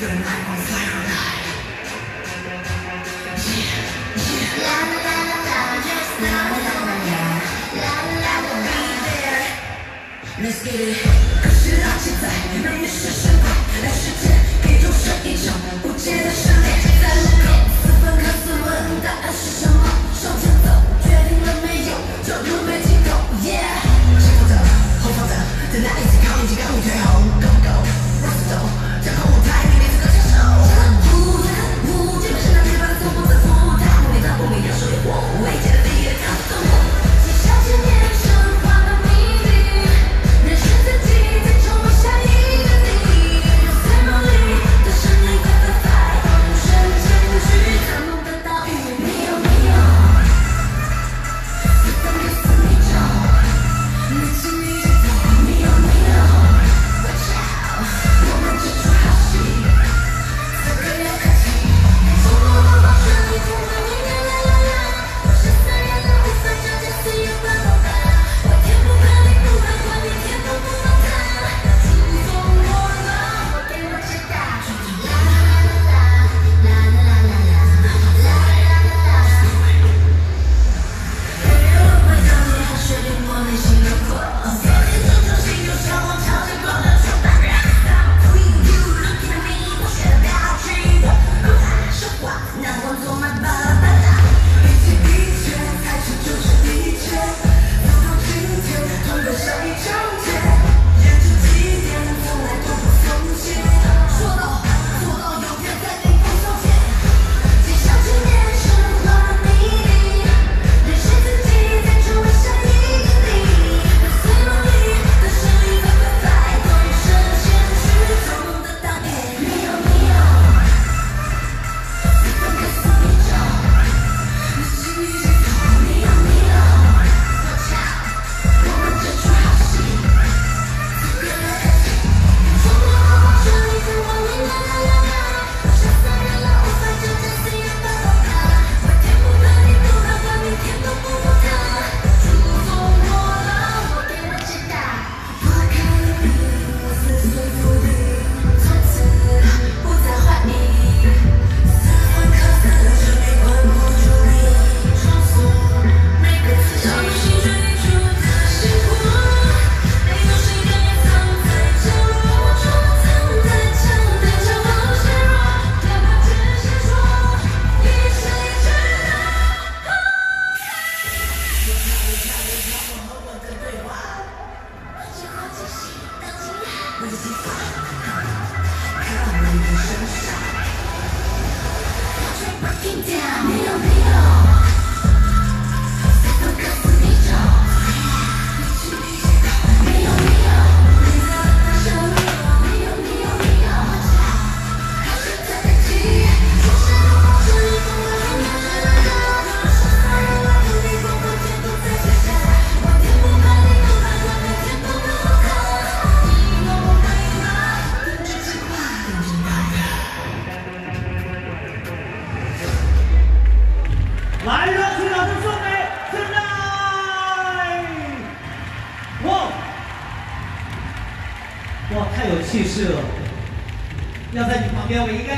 Let's get it. 可是到现在，仍然是失败。来世界给众生一场无解的失恋，在路口四分开四问，答案是什么？向前走，决定了没有？这路没尽头。Yeah， 前方走，后方走，在那一起靠一起，赶紧退后。Go go， 往前走，掌控舞台，你这个选手。舞台舞，这边是那地方的错误在错误，他不理他不理，要属于我，未解的谜语，他送我。几小千年生活。 哇，太有气势了！要在你旁边，我应该。